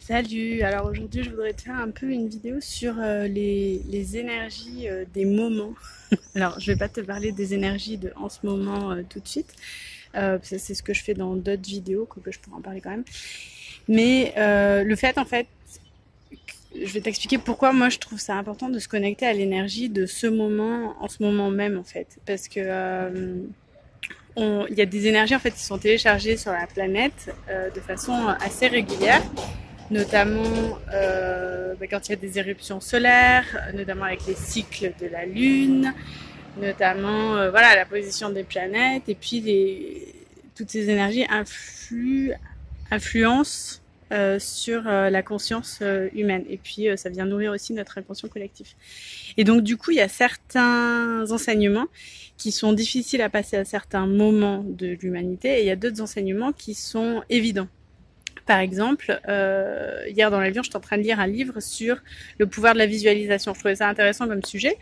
Salut, alors aujourd'hui je voudrais te faire un peu une vidéo sur les énergies des moments. Alors je vais pas te parler des énergies de en ce moment tout de suite, c'est ce que je fais dans d'autres vidéos, quoique je pourrais en parler quand même. Mais le fait en fait, je vais t'expliquer pourquoi moi je trouve ça important de se connecter à l'énergie de ce moment, en ce moment même en fait. Parce que... il y a des énergies en fait qui sont téléchargées sur la planète de façon assez régulière, notamment quand il y a des éruptions solaires, notamment avec les cycles de la Lune, notamment voilà, la position des planètes, et puis toutes ces énergies influencent sur la conscience humaine, et puis ça vient nourrir aussi notre inconscient collectif. Et donc du coup il y a certains enseignements qui sont difficiles à passer à certains moments de l'humanité, et il y a d'autres enseignements qui sont évidents. Par exemple, hier dans l'avion, j'étais en train de lire un livre sur le pouvoir de la visualisation. Je trouvais ça intéressant comme sujet.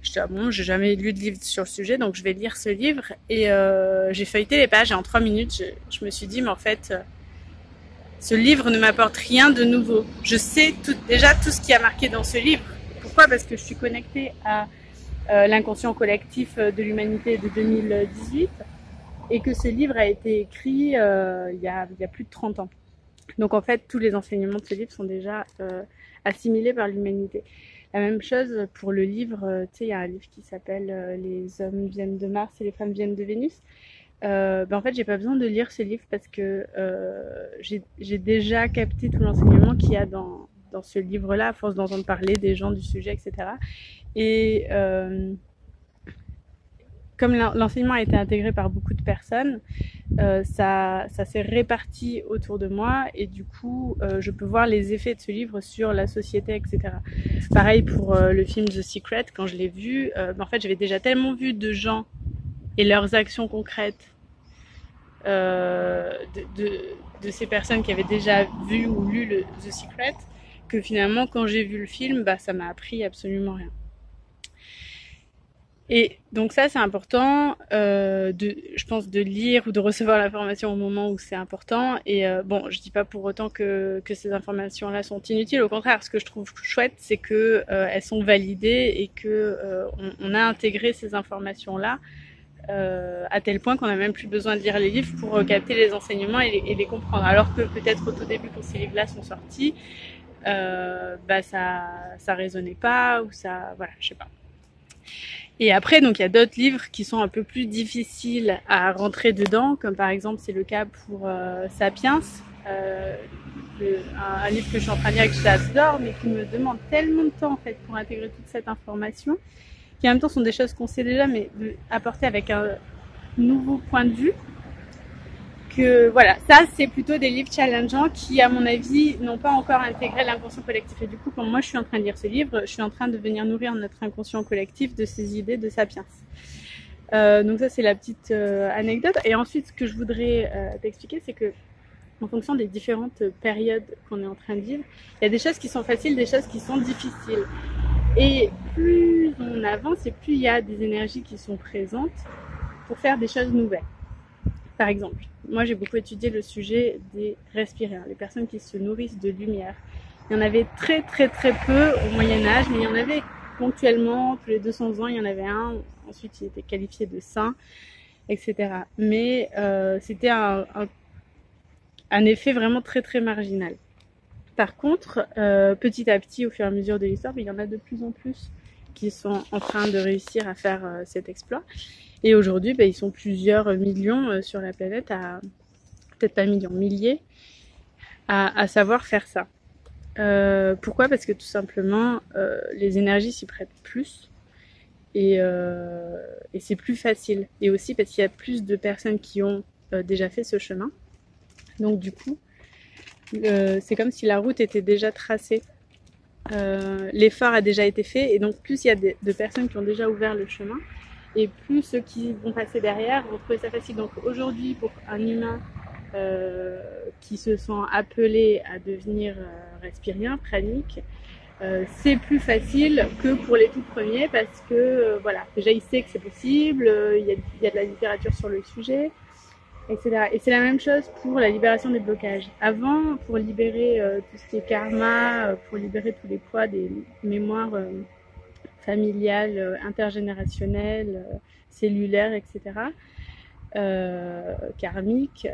Je dis, ah bon, j'ai jamais lu de livre sur le sujet, donc je vais lire ce livre. Et j'ai feuilleté les pages, et en 3 minutes, je me suis dit, mais en fait... ce livre ne m'apporte rien de nouveau. Je sais déjà tout ce qui a marqué dans ce livre. Pourquoi? Parce que je suis connectée à l'inconscient collectif de l'humanité de 2018 et que ce livre a été écrit il y a plus de 30 ans. Donc en fait, tous les enseignements de ce livre sont déjà assimilés par l'humanité. La même chose pour le livre, tu sais, il y a un livre qui s'appelle « Les hommes viennent de Mars et les femmes viennent de Vénus ». En fait, j'ai pas besoin de lire ce livre parce que j'ai déjà capté tout l'enseignement qu'il y a dans ce livre-là, à force d'entendre parler des gens du sujet, etc. Et comme l'enseignement a été intégré par beaucoup de personnes, ça s'est réparti autour de moi, et du coup, je peux voir les effets de ce livre sur la société, etc. Pareil pour le film The Secret, quand je l'ai vu, en fait, j'avais déjà tellement vu de gens et leurs actions concrètes de ces personnes qui avaient déjà vu ou lu The Secret, que finalement, quand j'ai vu le film, bah, ça m'a appris absolument rien. Et donc ça, c'est important, je pense, de lire ou de recevoir l'information au moment où c'est important. Et bon, je dis pas pour autant que ces informations-là sont inutiles. Au contraire, ce que je trouve chouette, c'est que elles sont validées et que on a intégré ces informations-là. À tel point qu'on n'a même plus besoin de lire les livres pour capter les enseignements et les comprendre. Alors que peut-être au tout début, quand ces livres-là sont sortis, ça résonnait pas, ou ça... voilà, je sais pas. Et après, donc, il y a d'autres livres qui sont un peu plus difficiles à rentrer dedans, comme par exemple, c'est le cas pour Sapiens, un livre que je suis en train de lire et que j'adore, mais qui me demande tellement de temps, en fait, pour intégrer toute cette information, qui en même temps sont des choses qu'on sait déjà, mais apportées avec un nouveau point de vue, que voilà, ça c'est plutôt des livres challengeants qui, à mon avis, n'ont pas encore intégré l'inconscient collectif. Et du coup, quand moi je suis en train de lire ce livre, je suis en train de venir nourrir notre inconscient collectif de ces idées de Sapiens. Donc ça, c'est la petite anecdote. Et ensuite, ce que je voudrais t'expliquer, c'est que en fonction des différentes périodes qu'on est en train de vivre, il y a des choses qui sont faciles, des choses qui sont difficiles. Et plus on avance et plus il y a des énergies qui sont présentes pour faire des choses nouvelles. Par exemple, moi j'ai beaucoup étudié le sujet des respiriens, les personnes qui se nourrissent de lumière. Il y en avait très très très peu au Moyen-Âge, mais il y en avait ponctuellement, tous les 200 ans il y en avait un, ensuite il était qualifié de saint, etc. Mais c'était un effet vraiment très très marginal. Par contre, petit à petit, au fur et à mesure de l'histoire, il y en a de plus en plus qui sont en train de réussir à faire cet exploit. Et aujourd'hui, ils sont plusieurs millions sur la planète, peut-être pas millions, milliers, à savoir faire ça. Pourquoi? Parce que tout simplement, les énergies s'y prêtent plus et c'est plus facile. Et aussi parce qu'il y a plus de personnes qui ont déjà fait ce chemin. Donc du coup... c'est comme si la route était déjà tracée, l'effort a déjà été fait, et donc plus il y a de personnes qui ont déjà ouvert le chemin, et plus ceux qui vont passer derrière vont trouver ça facile. Donc aujourd'hui, pour un humain qui se sent appelé à devenir respirien, pranique, c'est plus facile que pour les tout premiers, parce que voilà, déjà il sait que c'est possible, il y a de la littérature sur le sujet. etc. Et c'est la même chose pour la libération des blocages. Avant, pour libérer tout ce qui est karma, pour libérer tous les poids des mémoires familiales, intergénérationnelles, cellulaires, etc., karmiques,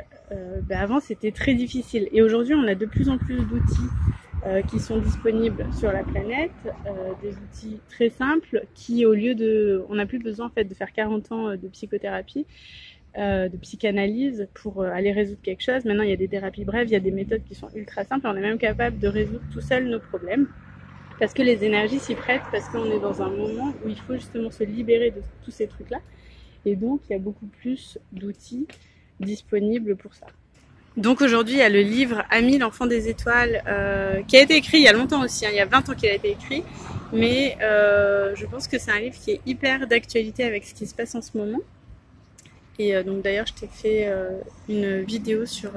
ben avant c'était très difficile. Et aujourd'hui, on a de plus en plus d'outils qui sont disponibles sur la planète, des outils très simples qui, au lieu de... On n'a plus besoin en fait de faire 40 ans de psychothérapie, de psychanalyse pour aller résoudre quelque chose. Maintenant, il y a des thérapies brèves, il y a des méthodes qui sont ultra simples. On est même capable de résoudre tout seul nos problèmes parce que les énergies s'y prêtent, parce qu'on est dans un moment où il faut justement se libérer de tous ces trucs-là. Et donc, il y a beaucoup plus d'outils disponibles pour ça. Donc aujourd'hui, il y a le livre « Ami l'enfant des étoiles » qui a été écrit il y a longtemps aussi, hein, il y a 20 ans qu'il a été écrit. Mais je pense que c'est un livre qui est hyper d'actualité avec ce qui se passe en ce moment. Et donc d'ailleurs, je t'ai fait une vidéo sur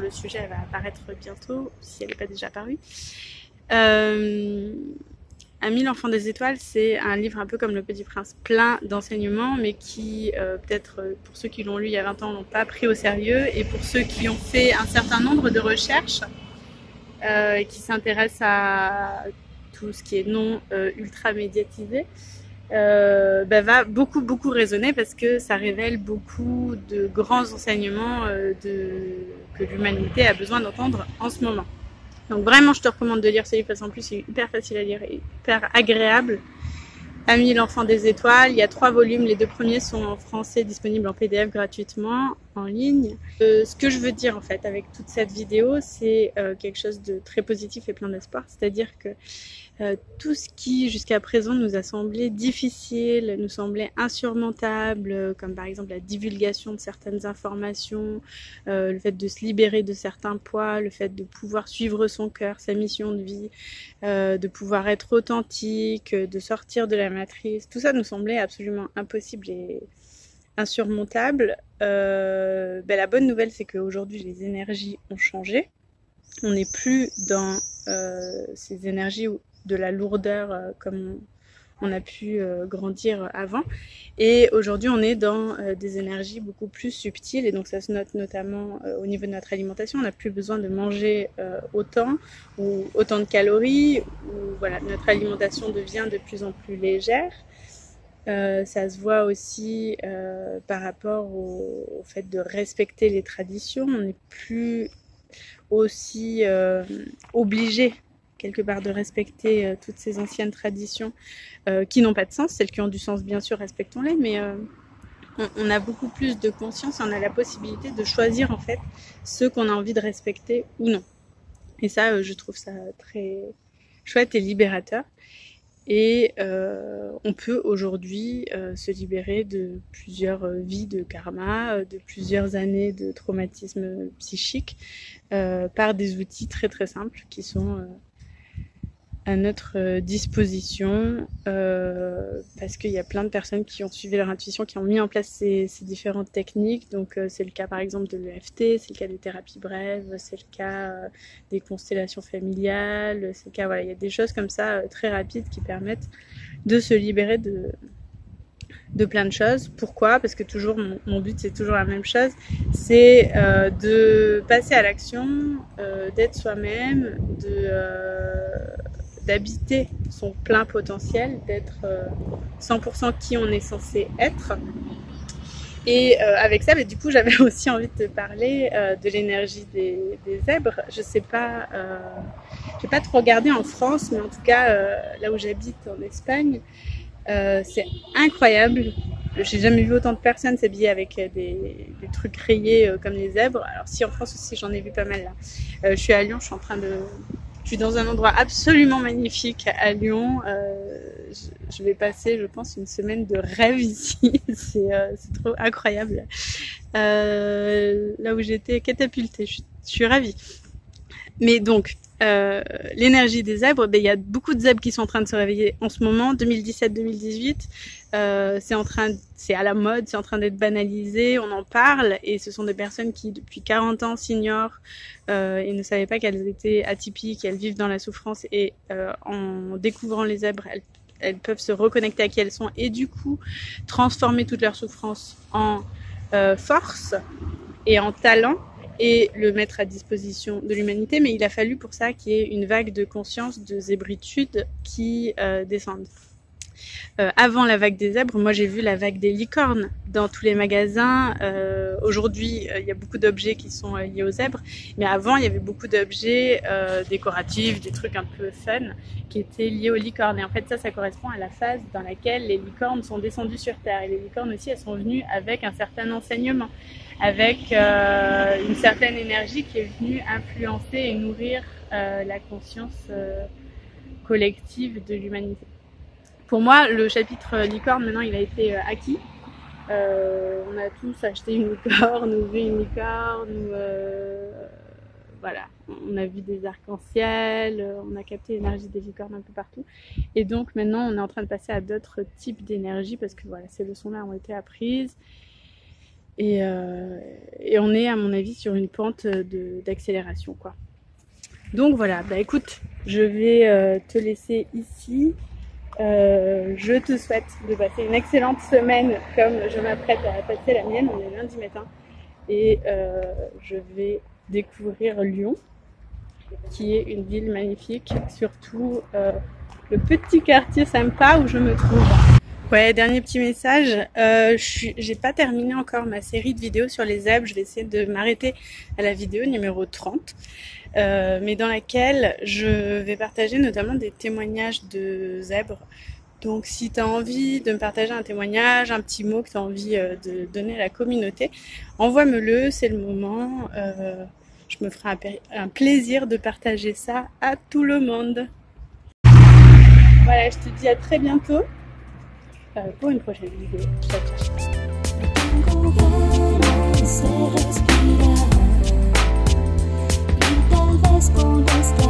le sujet, elle va apparaître bientôt, si elle n'est pas déjà apparue. Ami l'enfant des étoiles, c'est un livre un peu comme Le Petit Prince, plein d'enseignements, mais qui, peut-être pour ceux qui l'ont lu il y a 20 ans, n'ont pas pris au sérieux, et pour ceux qui ont fait un certain nombre de recherches, et qui s'intéressent à tout ce qui est non ultra médiatisé, va beaucoup résonner parce que ça révèle beaucoup de grands enseignements que l'humanité a besoin d'entendre en ce moment. Donc vraiment, je te recommande de lire ce livre parce qu'en plus, c'est hyper facile à lire et hyper agréable. Ami l'enfant des étoiles, il y a 3 volumes. Les 2 premiers sont en français, disponibles en PDF gratuitement, en ligne. Ce que je veux dire en fait avec toute cette vidéo, c'est quelque chose de très positif et plein d'espoir. C'est-à-dire que tout ce qui jusqu'à présent nous a semblé difficile, nous semblait insurmontable, comme par exemple la divulgation de certaines informations, le fait de se libérer de certains poids, le fait de pouvoir suivre son cœur, sa mission de vie, de pouvoir être authentique, de sortir de la matrice, tout ça nous semblait absolument impossible et insurmontable. La bonne nouvelle, c'est qu'aujourd'hui les énergies ont changé, on n'est plus dans ces énergies de la lourdeur comme on a pu grandir avant, et aujourd'hui on est dans des énergies beaucoup plus subtiles, et donc ça se note notamment au niveau de notre alimentation. On n'a plus besoin de manger autant ou autant de calories, ou voilà, notre alimentation devient de plus en plus légère. Ça se voit aussi par rapport au fait de respecter les traditions. On n'est plus aussi obligé quelque part de respecter toutes ces anciennes traditions qui n'ont pas de sens. Celles qui ont du sens, bien sûr, respectons-les, mais on a beaucoup plus de conscience, on a la possibilité de choisir en fait ce qu'on a envie de respecter ou non. Et ça, je trouve ça très chouette et libérateur. Et on peut aujourd'hui se libérer de plusieurs vies de karma, de plusieurs années de traumatisme psychique par des outils très très simples qui sont... à notre disposition, parce qu'il y a plein de personnes qui ont suivi leur intuition, qui ont mis en place ces différentes techniques. Donc c'est le cas par exemple de l'EFT, c'est le cas des thérapies brèves, c'est le cas des constellations familiales, c'est le cas, voilà, il y a des choses comme ça très rapides qui permettent de se libérer de plein de choses. Pourquoi? Parce que toujours mon but, c'est toujours la même chose, c'est de passer à l'action, d'être soi-même, d'habiter son plein potentiel, d'être 100% qui on est censé être. Et avec ça, mais du coup, j'avais aussi envie de te parler de l'énergie des zèbres. Je sais pas, j'ai pas trop regardé en France, mais en tout cas, là où j'habite en Espagne, c'est incroyable. J'ai jamais vu autant de personnes s'habiller avec des trucs rayés comme les zèbres. Alors si, en France aussi, j'en ai vu pas mal là. Je suis à Lyon, je suis dans un endroit absolument magnifique à Lyon. Je vais passer, je pense, une semaine de rêve ici. C'est trop incroyable. Là où j'étais catapultée, je suis ravie. Mais donc, l'énergie des zèbres, il y a beaucoup de zèbres qui sont en train de se réveiller en ce moment. 2017-2018, c'est à la mode, c'est en train d'être banalisé, on en parle, et ce sont des personnes qui depuis 40 ans s'ignorent et ne savaient pas qu'elles étaient atypiques, elles vivent dans la souffrance, et en découvrant les zèbres, elles peuvent se reconnecter à qui elles sont et du coup transformer toute leur souffrance en force. et en talent et le mettre à disposition de l'humanité. Mais il a fallu pour ça qu'il y ait une vague de conscience, de zébritude qui descende. Avant la vague des zèbres, moi j'ai vu la vague des licornes dans tous les magasins. Aujourd'hui, il y a beaucoup d'objets qui sont liés aux zèbres, mais avant il y avait beaucoup d'objets décoratifs, des trucs un peu fun qui étaient liés aux licornes. Et en fait ça correspond à la phase dans laquelle les licornes sont descendues sur Terre. Et les licornes aussi, elles sont venues avec un certain enseignement, avec une certaine énergie qui est venue influencer et nourrir la conscience collective de l'humanité. Pour moi, le chapitre licorne, maintenant, il a été acquis. On a tous acheté une licorne, ou vu une licorne, voilà. On a vu des arcs-en-ciel, on a capté l'énergie des licornes un peu partout. Et donc, maintenant, on est en train de passer à d'autres types d'énergie, parce que voilà, ces leçons-là ont été apprises. Et on est, à mon avis, sur une pente d'accélération, quoi. Donc, voilà. Bah, écoute, je vais te laisser ici. Je te souhaite de passer une excellente semaine comme je m'apprête à passer la mienne. On est lundi matin et je vais découvrir Lyon, qui est une ville magnifique, surtout le petit quartier sympa où je me trouve. Ouais, dernier petit message, j'ai pas terminé encore ma série de vidéos sur les zèbres. Je vais essayer de m'arrêter à la vidéo numéro 30, mais dans laquelle je vais partager notamment des témoignages de zèbres. Donc si tu as envie de me partager un témoignage, un petit mot que tu as envie de donner à la communauté, envoie-me-le, c'est le moment. Je me ferai un plaisir de partager ça à tout le monde. Voilà, je te dis à très bientôt pour une prochaine vidéo. Ciao, ciao. Tal vez con este